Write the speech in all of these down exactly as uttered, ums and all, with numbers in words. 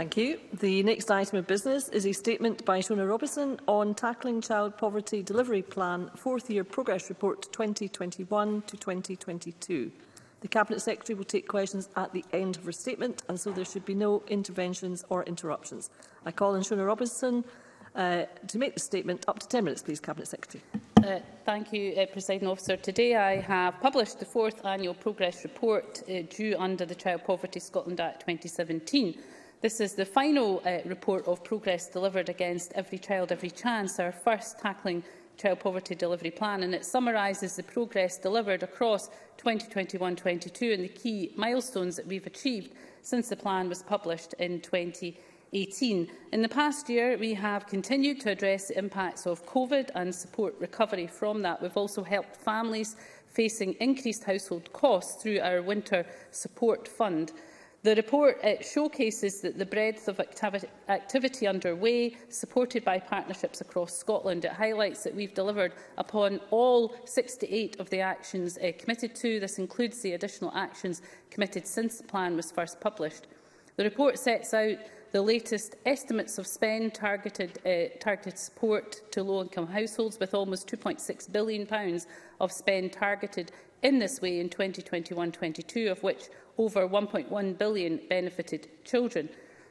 Thank you. The next item of business is a statement by Shona Robison on Tackling Child Poverty Delivery Plan Fourth Year Progress Report twenty twenty-one to twenty twenty-two. The Cabinet Secretary will take questions at the end of her statement, and so there should be no interventions or interruptions. I call on Shona Robison uh, to make the statement. Up to ten minutes, please, Cabinet Secretary. Uh, thank you, uh, Presiding Officer. Today I have published the fourth annual progress report uh, due under the Child Poverty Scotland Act twenty seventeen. This is the final uh, report of progress delivered against Every Child, Every Chance, our first Tackling Child Poverty Delivery Plan, and it summarises the progress delivered across twenty twenty-one twenty-two and the key milestones that we have achieved since the plan was published in twenty eighteen. In the past year, we have continued to address the impacts of COVID and support recovery from that. We have also helped families facing increased household costs through our Winter Support Fund. The report uh, showcases that the breadth of activi activity underway, supported by partnerships across Scotland. It highlights that we have delivered upon all sixty-eight of the actions uh, committed to. This includes the additional actions committed since the plan was first published. The report sets out the latest estimates of spend targeted, uh, targeted support to low-income households, with almost two point six billion pounds of spend targeted in this way in twenty twenty-one twenty-two, of which over one point one billion benefited children.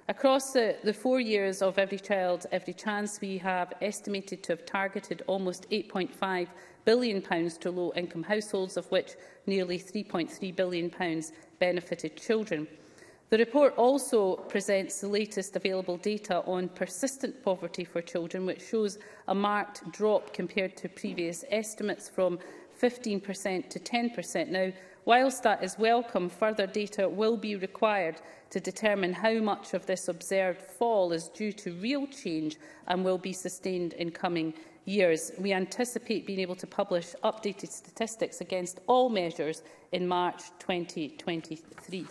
Across the, the four years of Every Child, Every Chance, we have estimated to have targeted almost eight point five billion pounds to low-income households, of which nearly three point three billion pounds benefited children. The report also presents the latest available data on persistent poverty for children, which shows a marked drop compared to previous estimates, from fifteen percent to ten percent. Now, whilst that is welcome, further data will be required to determine how much of this observed fall is due to real change and will be sustained in coming years. We anticipate being able to publish updated statistics against all measures in March twenty twenty-three.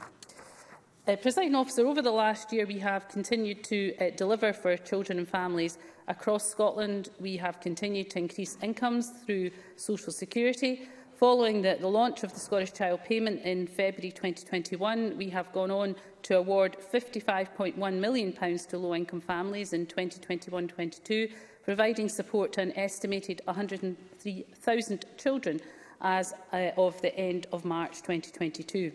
Uh, Presiding Officer, over the last year we have continued to uh, deliver for children and families across Scotland. We have continued to increase incomes through social security. Following the, the launch of the Scottish Child Payment in February twenty twenty-one, we have gone on to award fifty-five point one million pounds to low-income families in twenty twenty-one twenty-two, providing support to an estimated one hundred and three thousand children as uh, of the end of March twenty twenty-two.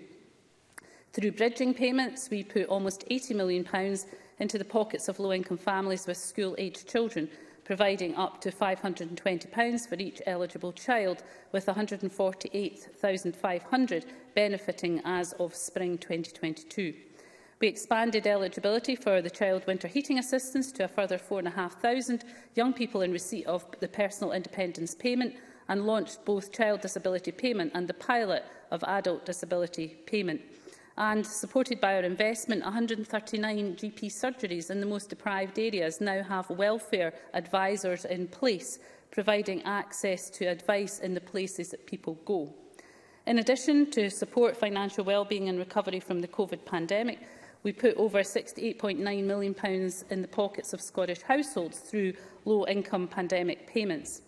Through bridging payments, we put almost eighty million pounds into the pockets of low-income families with school-aged children, providing up to five hundred and twenty pounds for each eligible child, with one hundred and forty-eight thousand five hundred benefiting as of spring twenty twenty-two. We expanded eligibility for the Child Winter Heating Assistance to a further four thousand five hundred young people in receipt of the Personal Independence Payment, and launched both Child Disability Payment and the pilot of Adult Disability Payment. And supported by our investment, one hundred and thirty-nine G P surgeries in the most deprived areas now have welfare advisors in place, providing access to advice in the places that people go. In addition, to support financial wellbeing and recovery from the COVID pandemic, we put over sixty-eight point nine million pounds in the pockets of Scottish households through low-income pandemic payments.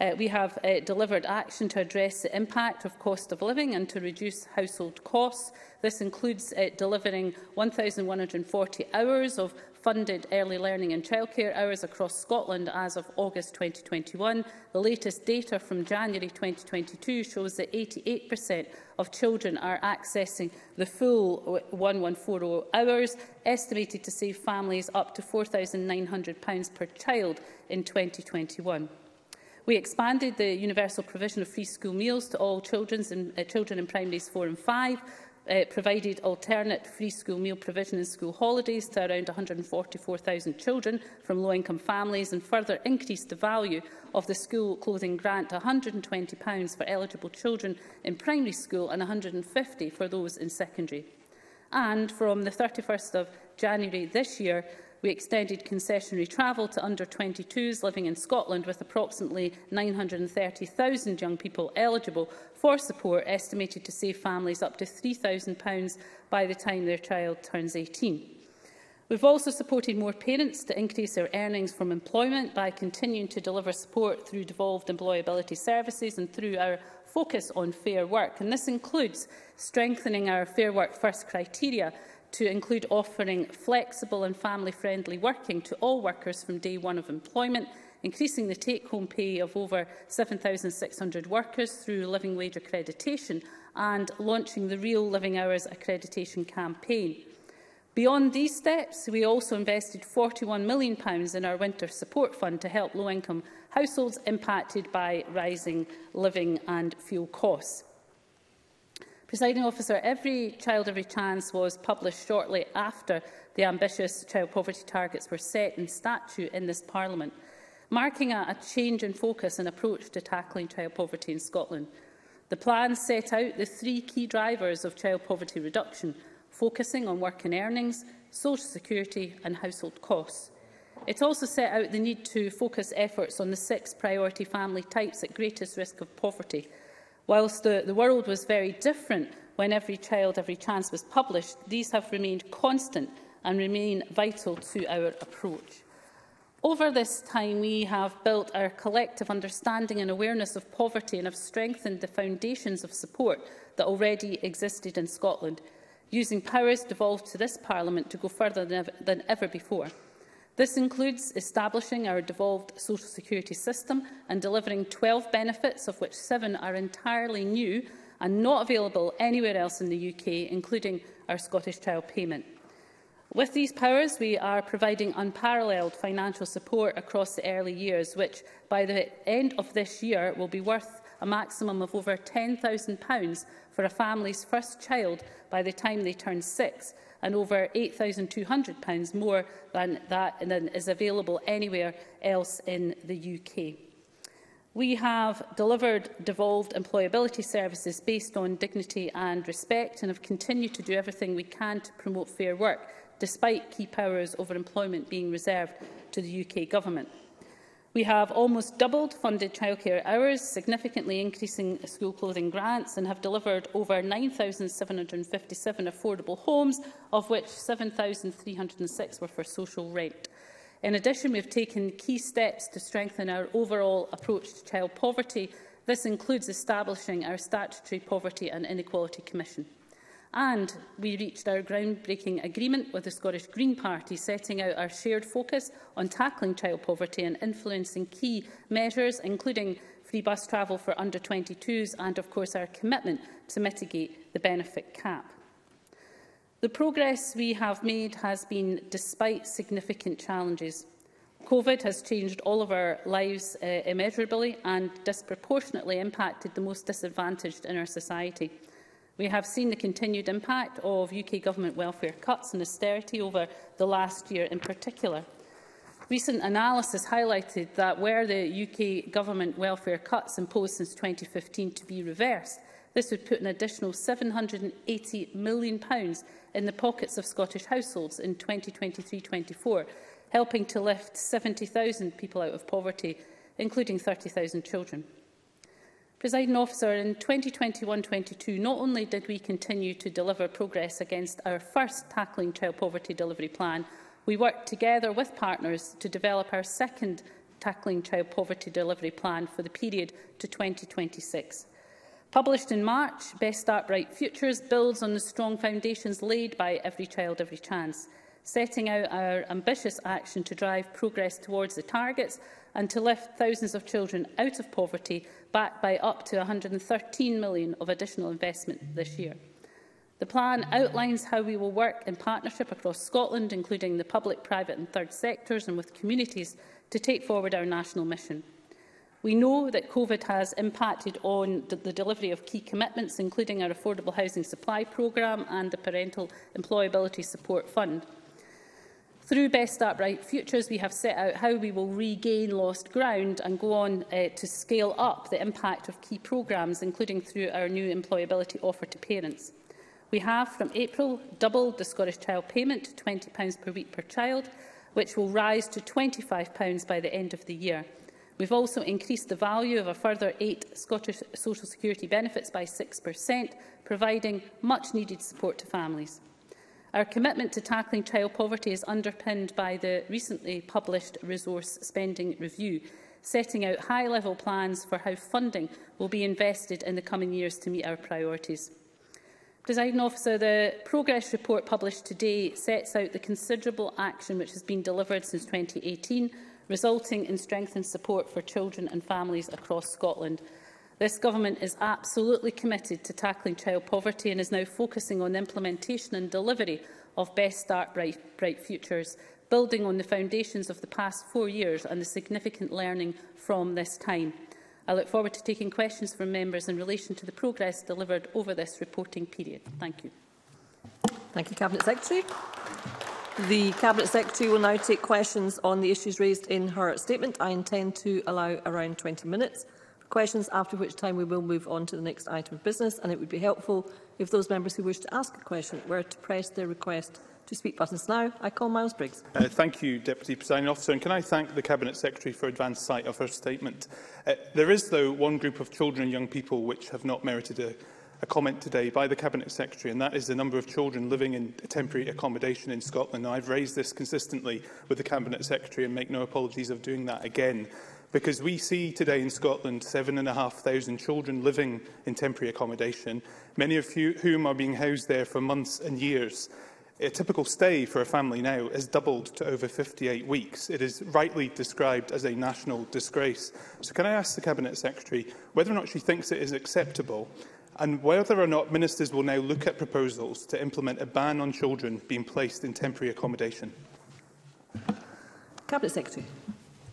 Uh, we have uh, delivered action to address the impact of cost of living and to reduce household costs. This includes uh, delivering one thousand one hundred and forty hours of funded early learning and childcare hours across Scotland as of August twenty twenty-one. The latest data from January twenty twenty-two shows that eighty-eight percent of children are accessing the full one thousand one hundred and forty hours, estimated to save families up to four thousand nine hundred pounds per child in twenty twenty-one. We expanded the universal provision of free school meals to all children's in, uh, children in primaries four and five, uh, provided alternate free school meal provision in school holidays to around one hundred and forty-four thousand children from low-income families, and further increased the value of the school clothing grant to one hundred and twenty pounds for eligible children in primary school and one hundred and fifty pounds for those in secondary. And from the thirty-first of January this year, we extended concessionary travel to under twenty-twos living in Scotland, with approximately nine hundred and thirty thousand young people eligible for support, estimated to save families up to three thousand pounds by the time their child turns eighteen. We have also supported more parents to increase their earnings from employment by continuing to deliver support through devolved employability services and through our focus on fair work. And this includes strengthening our Fair Work First criteria to include offering flexible and family-friendly working to all workers from day one of employment, increasing the take-home pay of over seven thousand six hundred workers through living wage accreditation, and launching the Real Living Hours Accreditation Campaign. Beyond these steps, we also invested forty-one million pounds in our Winter Support Fund to help low-income households impacted by rising living and fuel costs. Presiding Officer, Every Child, Every Chance was published shortly after the ambitious child poverty targets were set in statute in this Parliament, marking a change in focus and approach to tackling child poverty in Scotland. The plan set out the three key drivers of child poverty reduction, focusing on work and earnings, social security and household costs. It also set out the need to focus efforts on the six priority family types at greatest risk of poverty. Whilst the, the world was very different when Every Child, Every Chance was published, these have remained constant and remain vital to our approach. Over this time, we have built our collective understanding and awareness of poverty and have strengthened the foundations of support that already existed in Scotland, using powers devolved to this Parliament to go further than ever, than ever before. This includes establishing our devolved social security system and delivering twelve benefits, of which seven are entirely new and not available anywhere else in the U K, including our Scottish Child Payment. With these powers, we are providing unparalleled financial support across the early years, which by the end of this year will be worth a maximum of over ten thousand pounds for a family's first child by the time they turn six, and over eight thousand two hundred pounds more than that than is available anywhere else in the U K. We have delivered devolved employability services based on dignity and respect, and have continued to do everything we can to promote fair work, despite key powers over employment being reserved to the U K Government. We have almost doubled funded childcare hours, significantly increasing school clothing grants, and have delivered over nine thousand seven hundred fifty-seven affordable homes, of which seven thousand three hundred six were for social rent. In addition, we have taken key steps to strengthen our overall approach to child poverty. This includes establishing our statutory Poverty and Inequality Commission. And we reached our groundbreaking agreement with the Scottish Green Party, setting out our shared focus on tackling child poverty and influencing key measures, including free bus travel for under twenty-twos and, of course, our commitment to mitigate the benefit cap. The progress we have made has been despite significant challenges. COVID has changed all of our lives uh, immeasurably and disproportionately impacted the most disadvantaged in our society. We have seen the continued impact of U K government welfare cuts and austerity over the last year in particular. Recent analysis highlighted that were the U K government welfare cuts imposed since twenty fifteen to be reversed, this would put an additional seven hundred and eighty million pounds in the pockets of Scottish households in twenty twenty-three twenty-four, helping to lift seventy thousand people out of poverty, including thirty thousand children. Presiding Officer, in twenty twenty-one twenty-two, not only did we continue to deliver progress against our first Tackling Child Poverty Delivery Plan, we worked together with partners to develop our second Tackling Child Poverty Delivery Plan for the period to twenty twenty-six. Published in March, Best Start Bright Futures builds on the strong foundations laid by Every Child, Every Chance, setting out our ambitious action to drive progress towards the targets and to lift thousands of children out of poverty, backed by up to one hundred and thirteen million pounds of additional investment this year. The plan outlines how we will work in partnership across Scotland, including the public, private and third sectors, and with communities, to take forward our national mission. We know that COVID has impacted on the delivery of key commitments, including our Affordable Housing Supply Programme and the Parental Employability Support Fund. Through Best Start Bright Futures, we have set out how we will regain lost ground and go on uh, to scale up the impact of key programmes, including through our new employability offer to parents. We have, from April, doubled the Scottish Child Payment to twenty pounds per week per child, which will rise to twenty-five pounds by the end of the year. We've also increased the value of a further eight Scottish Social Security benefits by six percent, providing much-needed support to families. Our commitment to tackling child poverty is underpinned by the recently published resource spending review, setting out high-level plans for how funding will be invested in the coming years to meet our priorities. Presiding Officer, the progress report published today sets out the considerable action which has been delivered since twenty eighteen, resulting in strengthened support for children and families across Scotland. This Government is absolutely committed to tackling child poverty and is now focusing on the implementation and delivery of Best Start Bright, Bright Futures, building on the foundations of the past four years and the significant learning from this time. I look forward to taking questions from members in relation to the progress delivered over this reporting period. Thank you. Thank you, Cabinet Secretary. The Cabinet Secretary will now take questions on the issues raised in her statement. I intend to allow around twenty minutes for questions, after which time we will move on to the next item of business, and it would be helpful if those members who wish to ask a question were to press their request to speak buttons now. I call Miles Briggs. Uh, thank you, Deputy Presiding Officer, and can I thank the Cabinet Secretary for advance sight of her statement. Uh, there is, though, one group of children and young people which have not merited a, a comment today by the Cabinet Secretary, and that is the number of children living in temporary accommodation in Scotland. Now, I've raised this consistently with the Cabinet Secretary and make no apologies of doing that again, because we see today in Scotland seven thousand five hundred children living in temporary accommodation, many of whom are being housed there for months and years. A typical stay for a family now has doubled to over fifty-eight weeks. It is rightly described as a national disgrace. So can I ask the Cabinet Secretary whether or not she thinks it is acceptable, and whether or not ministers will now look at proposals to implement a ban on children being placed in temporary accommodation? Cabinet Secretary.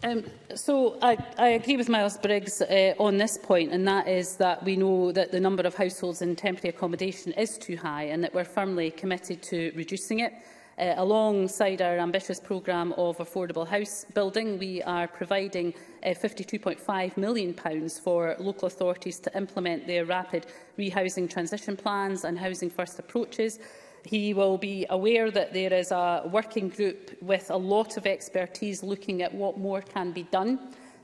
Um, so I, I agree with Miles Briggs uh, on this point, and that is that we know that the number of households in temporary accommodation is too high and that we're firmly committed to reducing it. Uh, alongside our ambitious programme of affordable house building, we are providing uh, fifty-two point five million pounds for local authorities to implement their rapid rehousing transition plans and housing first approaches. He will be aware that there is a working group with a lot of expertise looking at what more can be done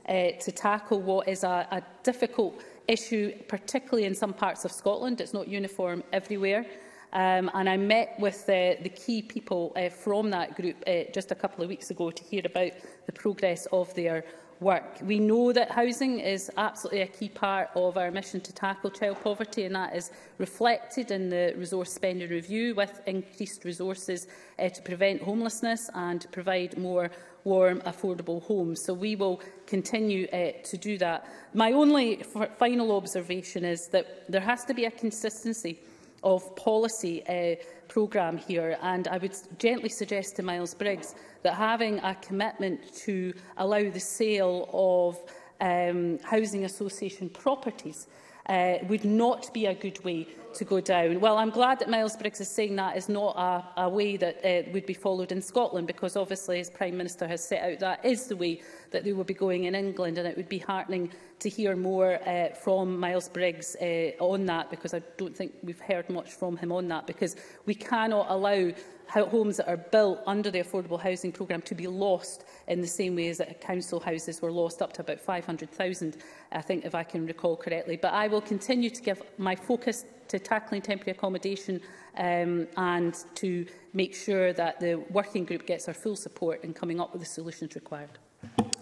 uh, to tackle what is a, a difficult issue, particularly in some parts of Scotland. It's not uniform everywhere. Um, and I met with uh, the key people uh, from that group uh, just a couple of weeks ago to hear about the progress of their work. We know that housing is absolutely a key part of our mission to tackle child poverty, and that is reflected in the resource spending review, with increased resources uh, to prevent homelessness and to provide more warm, affordable homes. So we will continue uh, to do that. My only final observation is that there has to be a consistency of policy uh, programme here, and I would gently suggest to Miles Briggs that having a commitment to allow the sale of um, housing association properties uh, would not be a good way to go down. Well, I'm glad that Miles Briggs is saying that is not a, a way that uh, would be followed in Scotland, because obviously, as Prime Minister has set out, that is the way that they will be going in England, and it would be heartening to hear more uh, from Miles Briggs uh, on that, because I don't think we've heard much from him on that, because we cannot allow homes that are built under the Affordable Housing Programme to be lost in the same way as that council houses were lost, up to about five hundred thousand, I think, if I can recall correctly. But I will continue to give my focus to tackling temporary accommodation um, and to make sure that the working group gets our full support in coming up with the solutions required.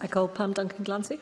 I call Pam Duncan-Glancy.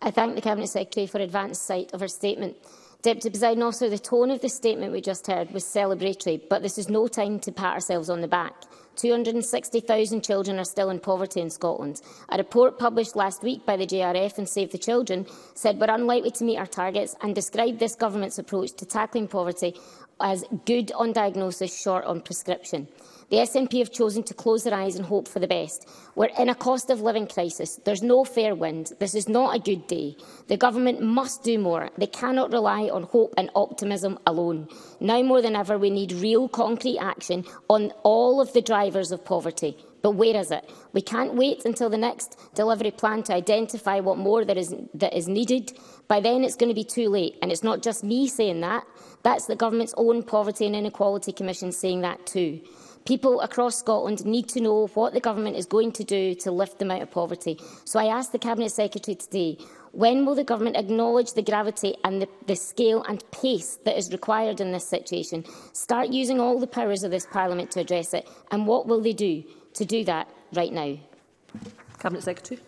I thank the Cabinet Secretary for advance sight of her statement. Deputy Presiding Officer, the tone of the statement we just heard was celebratory, but this is no time to pat ourselves on the back. two hundred and sixty thousand children are still in poverty in Scotland. A report published last week by the J R F and Save the Children said we're unlikely to meet our targets, and described this Government's approach to tackling poverty as good on diagnosis, short on prescription. The S N P have chosen to close their eyes and hope for the best. We're in a cost of living crisis. There's no fair wind. This is not a good day. The Government must do more. They cannot rely on hope and optimism alone. Now more than ever, we need real concrete action on all of the drivers of poverty. But where is it? We can't wait until the next delivery plan to identify what more there is, that is needed. By then it's going to be too late. And it's not just me saying that. That's the Government's own Poverty and Inequality Commission saying that too. People across Scotland need to know what the Government is going to do to lift them out of poverty. So I ask the Cabinet Secretary today, when will the Government acknowledge the gravity and the, the scale and pace that is required in this situation, start using all the powers of this Parliament to address it, and what will they do to do that right now? Cabinet Secretary.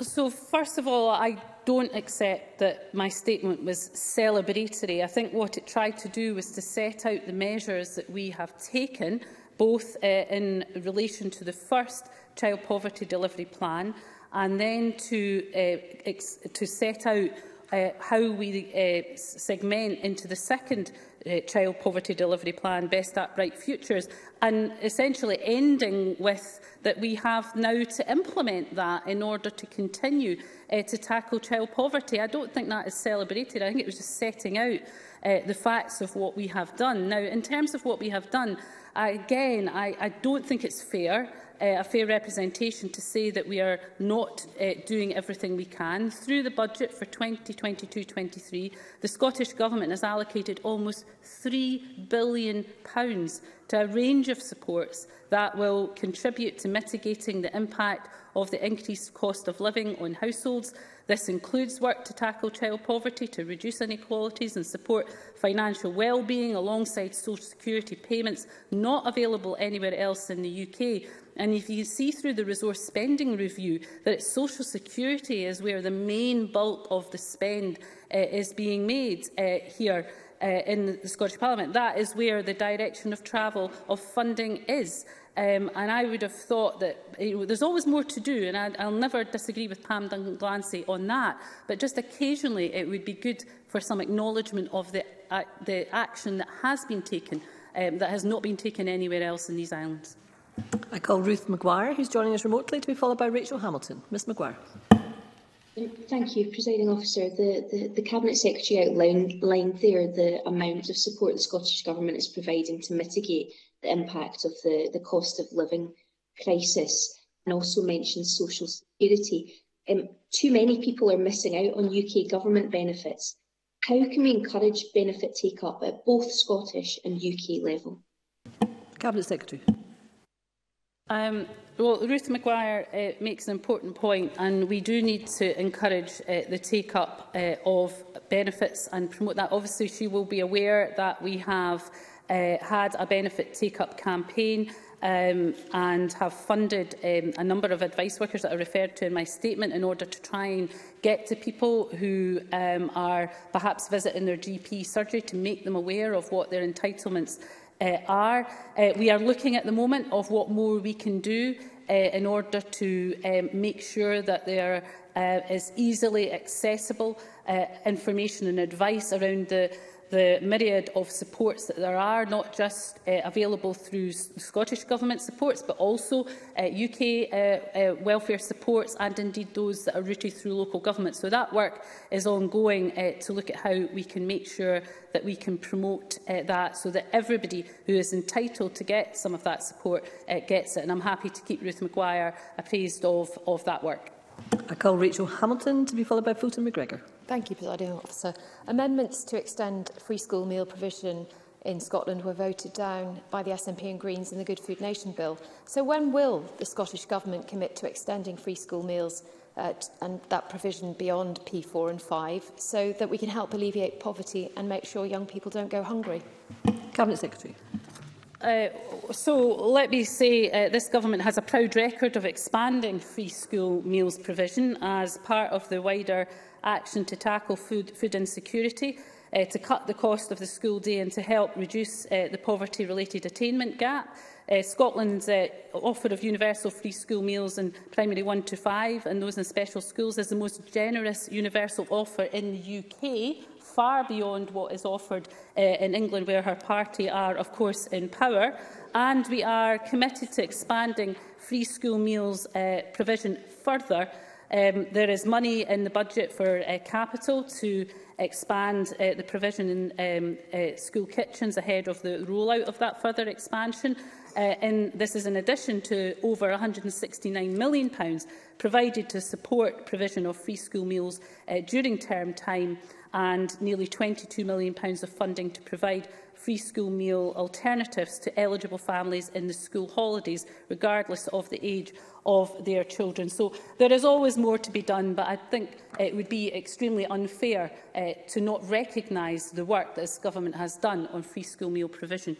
So, first of all, I don't accept that my statement was celebratory. I think what it tried to do was to set out the measures that we have taken, both uh, in relation to the first child poverty delivery plan, and then to, uh, ex to set out uh, how we uh, segment into the second uh, child poverty delivery plan, Best Start Bright Futures, and essentially ending with that we have now to implement that in order to continue uh, to tackle child poverty. I don't think that is celebrated. I think it was just setting out uh, the facts of what we have done. Now, in terms of what we have done, I, again, I, I don't think it's fair. Uh, a fair representation to say that we are not uh, doing everything we can. Through the budget for twenty twenty-two twenty-three, the Scottish Government has allocated almost three billion pounds to a range of supports that will contribute to mitigating the impact of the increased cost of living on households. This includes work to tackle child poverty, to reduce inequalities and support financial well-being alongside social security payments not available anywhere else in the U K. And if you see through the resource spending review that it's social security is where the main bulk of the spend uh, is being made uh, here uh, in the Scottish Parliament. That is where the direction of travel of funding is. Um, and I would have thought that, you know, there's always more to do, and I, I'll never disagree with Pam Duncan-Glancy on that, but just occasionally it would be good for some acknowledgement of the, uh, the action that has been taken, um, that has not been taken anywhere else in these islands. I call Ruth Maguire, who's joining us remotely, to be followed by Rachel Hamilton. Miz Maguire. Thank you, Presiding Officer. The, the, the Cabinet Secretary outlined, outlined there the amount of support the Scottish Government is providing to mitigate the impact of the, the cost of living crisis, and also mentioned social security. Um, too many people are missing out on U K Government benefits. How can we encourage benefit take-up at both Scottish and U K level? Cabinet Secretary. Um, well, Ruth Maguire uh, makes an important point, and we do need to encourage uh, the take-up uh, of benefits and promote that. Obviously, she will be aware that we have uh, had a benefit take-up campaign um, and have funded um, a number of advice workers that I referred to in my statement in order to try and get to people who um, are perhaps visiting their G P surgery to make them aware of what their entitlements Uh, are. Uh, we are looking at the moment of what more we can do uh, in order to um, make sure that there uh, is easily accessible uh, information and advice around the, the myriad of supports that there are, not just uh, available through Scottish Government supports, but also uh, U K uh, uh, welfare supports and indeed those that are routed through local government. So that work is ongoing uh, to look at how we can make sure that we can promote uh, that so that everybody who is entitled to get some of that support uh, gets it. And I'm happy to keep Ruth Maguire appraised of, of that work. I call Rachel Hamilton to be followed by Fulton MacGregor. Thank you, Presiding Officer. Amendments to extend free school meal provision in Scotland were voted down by the S N P and Greens in the Good Food Nation Bill. So when will the Scottish Government commit to extending free school meals Uh, and that provision beyond P four and five, so that we can help alleviate poverty and make sure young people don't go hungry? Cabinet Secretary. Uh, so let me say uh, this Government has a proud record of expanding free school meals provision as part of the wider action to tackle food, food insecurity, uh, to cut the cost of the school day and to help reduce uh, the poverty-related attainment gap. Uh, Scotland's uh, offer of universal free school meals in primary one to five and those in special schools is the most generous universal offer in the U K, far beyond what is offered uh, in England, where her party are, of course, in power. And we are committed to expanding free school meals uh, provision further. Um, there is money in the budget for uh, capital to expand uh, the provision in um, uh, school kitchens ahead of the rollout of that further expansion. Uh, and this is in addition to over one hundred and sixty-nine million pounds provided to support provision of free school meals uh, during term time, and nearly twenty-two million pounds of funding to provide free school meal alternatives to eligible families in the school holidays, regardless of the age of their children. So there is always more to be done, but I think it would be extremely unfair uh, to not recognise the work that this Government has done on free school meal provision.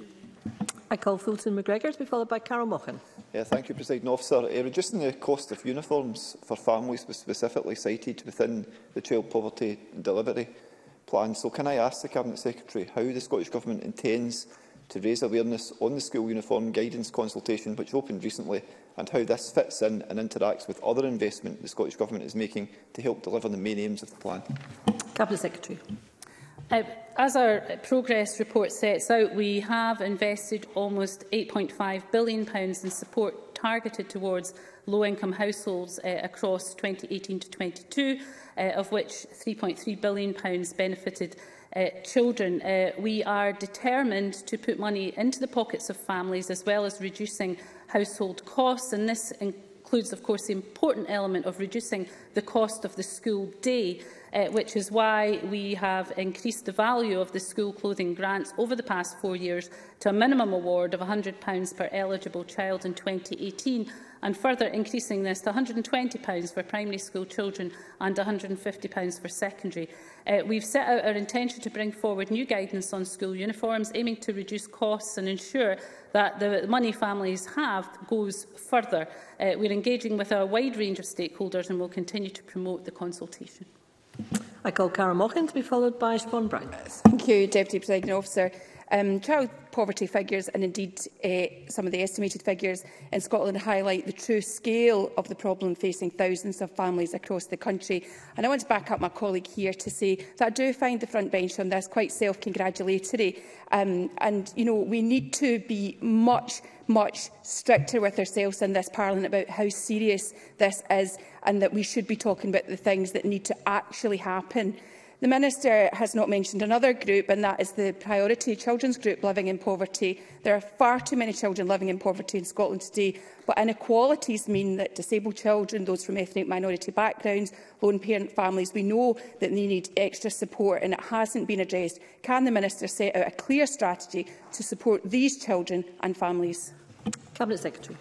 I call Fulton MacGregor to be followed by Carol Mochan. Yeah, thank you, Presiding Officer. Uh, reducing the cost of uniforms for families was specifically cited within the Child Poverty Delivery Plan. So can I ask the Cabinet Secretary how the Scottish Government intends to raise awareness on the school uniform guidance consultation which opened recently, and how this fits in and interacts with other investment the Scottish Government is making to help deliver the main aims of the plan? Cabinet Secretary. Uh, as our progress report sets out, we have invested almost eight point five billion pounds in support targeted towards low-income households uh, across twenty eighteen to twenty twenty-two, uh, of which three point three billion pounds benefited Uh, children. Uh, we are determined to put money into the pockets of families as well as reducing household costs, and this includes, of course, the important element of reducing the cost of the school day, uh, which is why we have increased the value of the school clothing grants over the past four years to a minimum award of one hundred pounds per eligible child in twenty eighteen, and further increasing this to one hundred and twenty pounds for primary school children and one hundred and fifty pounds for secondary. Uh, we've set out our intention to bring forward new guidance on school uniforms, aiming to reduce costs and ensure that the money families have goes further. Uh, we're engaging with a wide range of stakeholders and will continue to promote the consultation. I call Carol Mochan to be followed by Siobhan Brown. Thank you, Deputy Presiding Officer. Um, child poverty figures, and indeed uh, some of the estimated figures in Scotland, highlight the true scale of the problem facing thousands of families across the country. And I want to back up my colleague here to say that I do find the front bench on this quite self-congratulatory. Um, and, you know, we need to be much, much stricter with ourselves in this Parliament about how serious this is, and that we should be talking about the things that need to actually happen. The Minister has not mentioned another group, and that is the priority children's group living in poverty. There are far too many children living in poverty in Scotland today, but inequalities mean that disabled children, those from ethnic minority backgrounds, lone parent families, we know that they need extra support, and it hasn't been addressed. Can the Minister set out a clear strategy to support these children and families? Cabinet Secretary.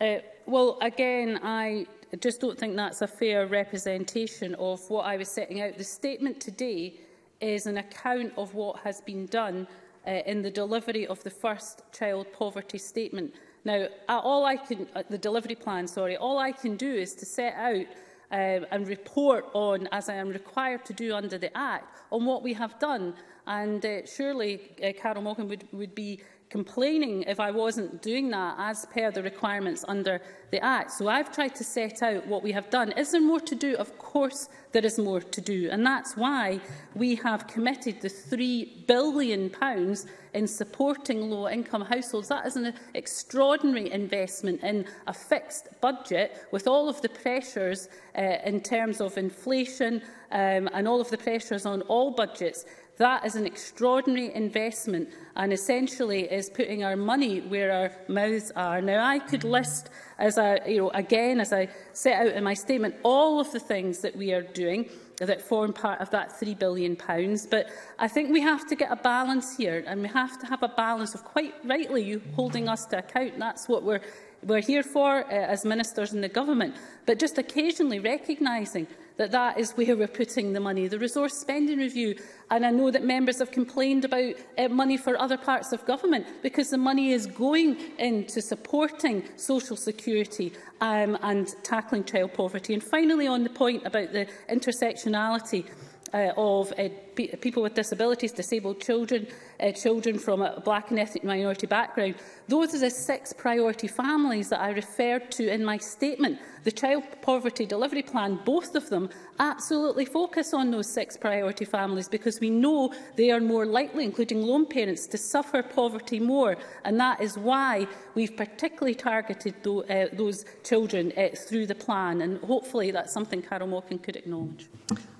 Uh, well, again, I... I just don't think that's a fair representation of what I was setting out. The statement today is an account of what has been done uh, in the delivery of the first child poverty statement. Now, all I can, uh, the delivery plan, sorry, all I can do is to set out um, and report on, as I am required to do under the Act, on what we have done. And uh, surely uh, Carol Mochan would, would be complaining if I wasn't doing that as per the requirements under the Act. So I've tried to set out what we have done. Is there more to do? Of course there is more to do, and that's why we have committed the three billion pounds in supporting low-income households. That is an extraordinary investment in a fixed budget, with all of the pressures uh, in terms of inflation um, and all of the pressures on all budgets. That is an extraordinary investment and essentially is putting our money where our mouths are. Now, I could list, as I, you know, again, as I set out in my statement, all of the things that we are doing that form part of that three billion pounds, but I think we have to get a balance here, and we have to have a balance of, quite rightly, you holding us to account. That's what we're, we're here for uh, as ministers in the government, but just occasionally recognising that that is where we're putting the money. The resource spending review, and I know that members have complained about uh, money for other parts of government, because the money is going into supporting social security um, and tackling child poverty. And finally, on the point about the intersectionality uh, of uh, pe people with disabilities, disabled children, uh, children from a black and ethnic minority background, those are the six priority families that I referred to in my statement. The Child Poverty Delivery Plan, both of them, absolutely focus on those six priority families, because we know they are more likely, including lone parents, to suffer poverty more, and that is why we've particularly targeted tho uh, those children uh, through the plan, and hopefully that's something Carol Mochan could acknowledge.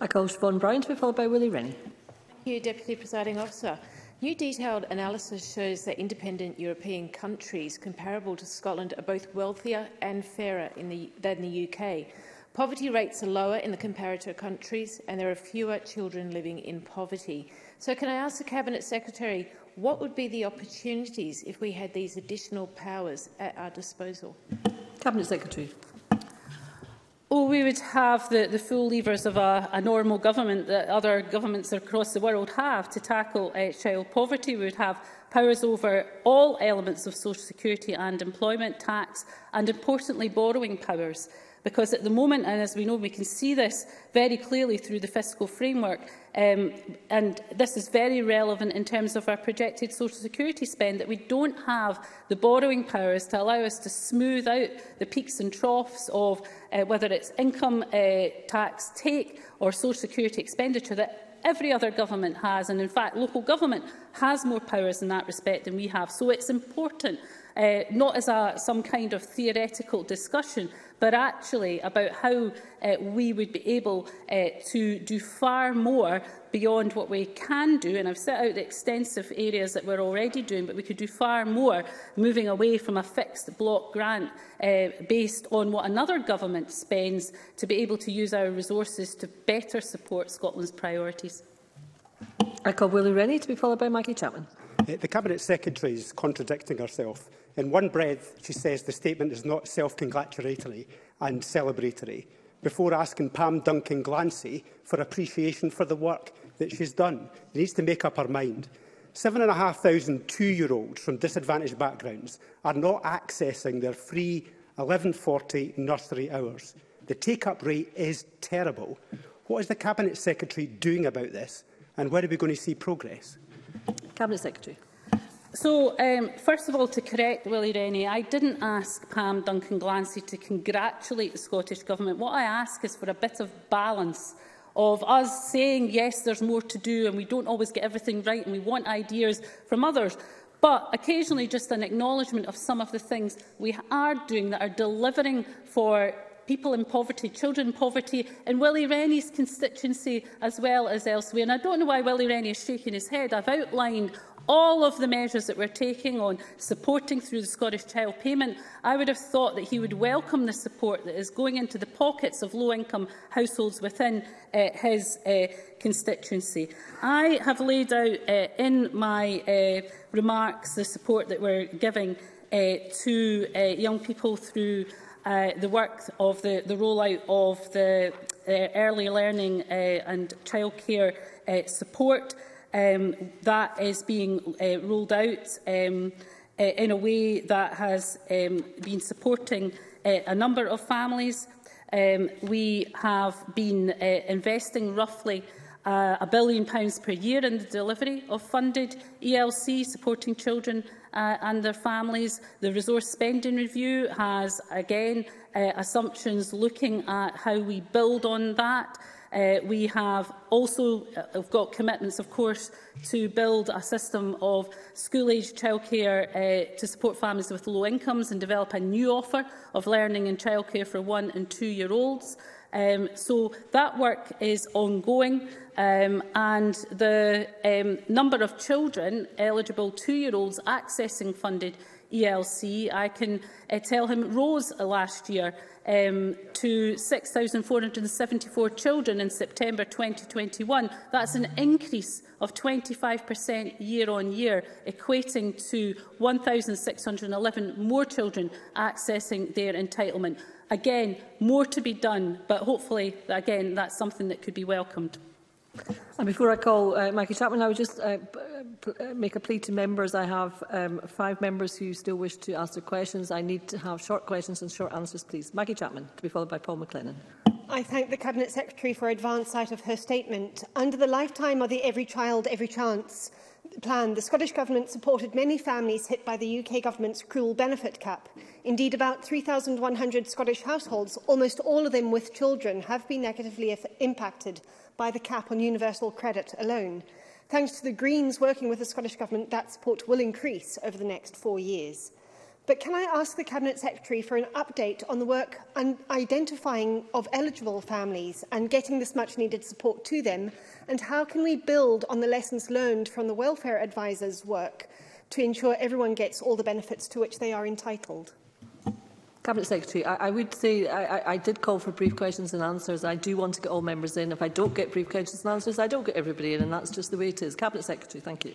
I call Siobhan Brown to be followed by Willie Rennie. Thank you, Deputy Presiding Officer. New detailed analysis shows that independent European countries comparable to Scotland are both wealthier and fairer in the, than the U K. Poverty rates are lower in the comparator countries, and there are fewer children living in poverty. So can I ask the Cabinet Secretary, what would be the opportunities if we had these additional powers at our disposal? Cabinet Secretary. Well, we would have the, the full levers of a, a normal government that other governments across the world have to tackle uh, child poverty. We would have powers over all elements of social security and employment tax, and importantly borrowing powers. Because at the moment, and as we know, we can see this very clearly through the fiscal framework, um, and this is very relevant in terms of our projected social security spend, that we don't have the borrowing powers to allow us to smooth out the peaks and troughs of uh, whether it's income uh, tax take or social security expenditure that every other government has. And in fact, local government has more powers in that respect than we have. So it's important, Uh, not as a, some kind of theoretical discussion, but actually about how uh, we would be able uh, to do far more beyond what we can do. And I've set out the extensive areas that we're already doing, but we could do far more, moving away from a fixed block grant uh, based on what another government spends, to be able to use our resources to better support Scotland's priorities. I call Willie Rennie, to be followed by Maggie Chapman. Uh, the Cabinet Secretary is contradicting herself. In one breath, she says the statement is not self-congratulatory and celebratory, before asking Pam Duncan-Glancy for appreciation for the work that she's done. She needs to make up her mind. Seven and a half thousand two-year-olds from disadvantaged backgrounds are not accessing their free eleven forty nursery hours. The take-up rate is terrible. What is the Cabinet Secretary doing about this, and where are we going to see progress? Cabinet Secretary. So, um, first of all, to correct Willie Rennie, I didn't ask Pam Duncan-Glancy to congratulate the Scottish Government. What I ask is for a bit of balance, of us saying, yes, there's more to do and we don't always get everything right and we want ideas from others, but occasionally just an acknowledgement of some of the things we are doing that are delivering for people in poverty, children in poverty, in Willie Rennie's constituency as well as elsewhere. And I don't know why Willie Rennie is shaking his head. I've outlined all of the measures that we're taking on supporting through the Scottish Child Payment. I would have thought that he would welcome the support that is going into the pockets of low-income households within uh, his uh, constituency. I have laid out uh, in my uh, remarks the support that we're giving uh, to uh, young people through Uh, the work of the, the rollout of the uh, early learning uh, and childcare uh, support. Um, that is being uh, rolled out um, uh, in a way that has um, been supporting uh, a number of families. Um, we have been uh, investing roughly a uh, billion pounds per year in the delivery of funded E L C, supporting children uh, and their families. The resource spending review has, again, uh, assumptions looking at how we build on that. Uh, we have also uh, got commitments, of course, to build a system of school-age childcare uh, to support families with low incomes and develop a new offer of learning and childcare for one- and two-year-olds. Um, so that work is ongoing, um, and the um, number of children, eligible two-year-olds, accessing funded E L C, I can uh, tell him, rose last year um, to six thousand four hundred seventy-four children in September twenty twenty-one. That's an increase of twenty-five percent year on year, equating to one thousand six hundred eleven more children accessing their entitlement. Again, more to be done, but hopefully, again, that's something that could be welcomed. And before I call uh, Maggie Chapman, I would just uh, make a plea to members. I have um, five members who still wish to ask their questions. I need to have short questions and short answers, please. Maggie Chapman, to be followed by Paul McLennan. I thank the Cabinet Secretary for advance sight of her statement. Under the lifetime of the Every Child, Every Chance plan, the Scottish Government supported many families hit by the U K Government's cruel benefit cap. Indeed, about three thousand one hundred Scottish households, almost all of them with children, have been negatively impacted by the cap on universal credit alone. Thanks to the Greens working with the Scottish Government, that support will increase over the next four years. But can I ask the Cabinet Secretary for an update on the work on identifying of eligible families and getting this much-needed support to them, and how can we build on the lessons learned from the welfare advisors' work to ensure everyone gets all the benefits to which they are entitled? Cabinet Secretary, I, I would say I, I did call for brief questions and answers. I do want to get all members in. If I don't get brief questions and answers, I don't get everybody in, and that's just the way it is. Cabinet Secretary, thank you.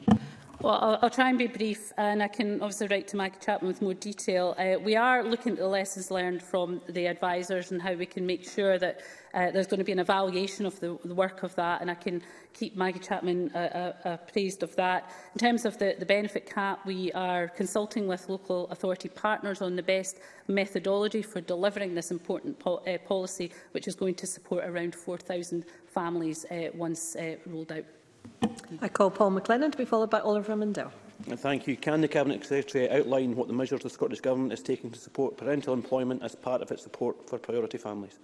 Well, I'll, I'll try and be brief, and I can obviously write to Maggie Chapman with more detail. Uh, we are looking at the lessons learned from the advisers and how we can make sure that uh, there's going to be an evaluation of the, the work of that, and I can keep Maggie Chapman uh, uh, appraised of that. In terms of the, the benefit cap, we are consulting with local authority partners on the best methodology for delivering this important po uh, policy, which is going to support around four thousand families uh, once uh, rolled out. I call Paul McLennan to be followed by Oliver Mundell. Thank you. Can the Cabinet Secretary outline what the measures the Scottish Government is taking to support parental employment as part of its support for priority families?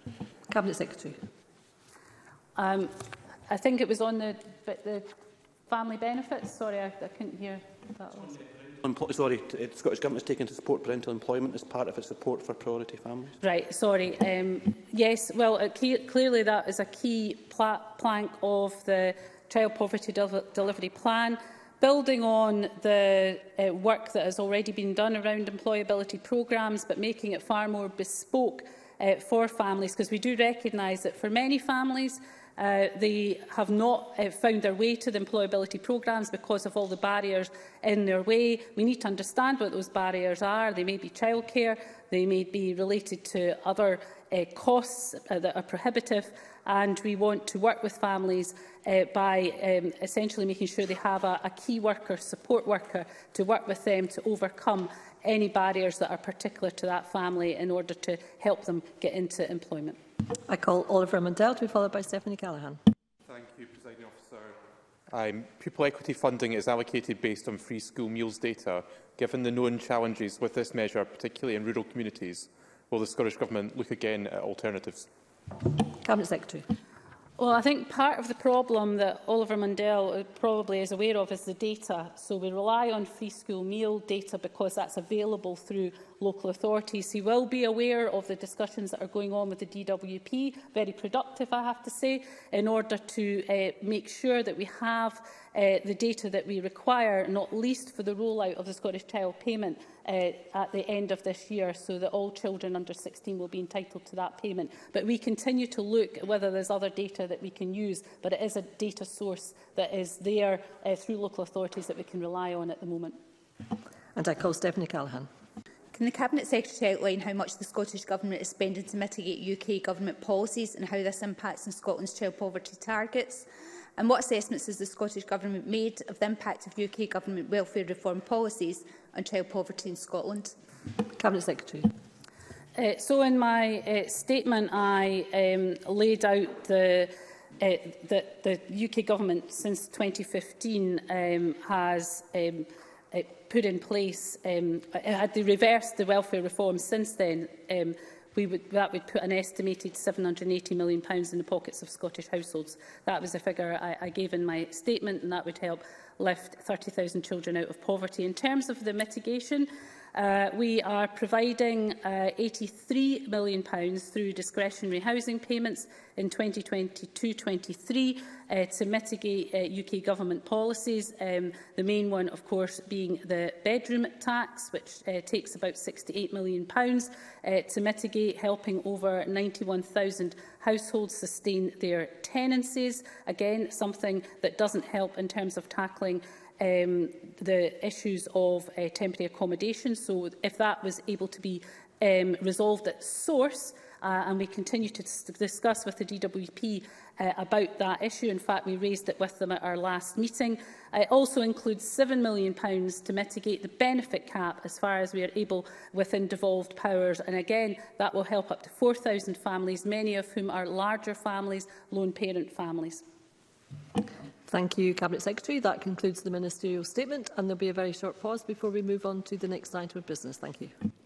Cabinet Secretary. Um, I think it was on the, the family benefits. Sorry, I, I couldn't hear that. Sorry, the Scottish Government is taking to support parental employment as part of its support for priority families. Right, sorry. Um, yes, well, uh, key, clearly that is a key pla plank of the Child Poverty Del- Delivery Plan, building on the uh, work that has already been done around employability programmes, but making it far more bespoke uh, for families, because we do recognise that for many families, Uh, they have not uh, found their way to the employability programmes because of all the barriers in their way. We need to understand what those barriers are. They may be childcare, they may be related to other uh, costs uh, that are prohibitive, and we want to work with families uh, by um, essentially making sure they have a, a key worker, support worker, to work with them to overcome any barriers that are particular to that family in order to help them get into employment. I call Oliver Mundell to be followed by Stephanie Callaghan. Thank you, Presiding Officer. Um, pupil equity funding is allocated based on free school meals data. Given the known challenges with this measure, particularly in rural communities, will the Scottish Government look again at alternatives? Cabinet Secretary. Well, I think part of the problem that Oliver Mundell probably is aware of is the data. So we rely on free school meal data because that's available through local authorities. He will be aware of the discussions that are going on with the D W P, very productive, I have to say, in order to uh, make sure that we have uh, the data that we require, not least for the rollout of the Scottish Child Payment uh, at the end of this year, so that all children under sixteen will be entitled to that payment. But we continue to look at whether there's other data that we can use, but it is a data source that is there uh, through local authorities that we can rely on at the moment. And I call Stephanie Callaghan. Can the Cabinet Secretary outline how much the Scottish Government is spending to mitigate U K Government policies and how this impacts on Scotland's child poverty targets? And what assessments has the Scottish Government made of the impact of U K Government welfare reform policies on child poverty in Scotland? Cabinet Secretary. Uh, so in my uh, statement, I um, laid out the uh, that the U K Government since twenty fifteen um, has um, put in place, um, had they reversed the welfare reform since then, um, we would, that would put an estimated seven hundred and eighty million pounds in the pockets of Scottish households. That was a figure I, I gave in my statement, and that would help lift thirty thousand children out of poverty. In terms of the mitigation, uh, we are providing uh, eighty-three million pounds through discretionary housing payments in twenty twenty-two twenty-three uh, to mitigate uh, U K Government policies. Um, the main one, of course, being the bedroom tax, which uh, takes about sixty-eight million pounds uh, to mitigate, helping over ninety-one thousand households sustain their tenancies. Again, something that doesn't help in terms of tackling um, the issues of uh, temporary accommodation. So if that was able to be um, resolved at source, Uh, and we continue to discuss with the D W P uh, about that issue. In fact, we raised it with them at our last meeting. It also includes seven million pounds to mitigate the benefit cap as far as we are able within devolved powers. And again, that will help up to four thousand families, many of whom are larger families, lone parent families. Thank you, Cabinet Secretary. That concludes the ministerial statement, and there will be a very short pause before we move on to the next item of business. Thank you.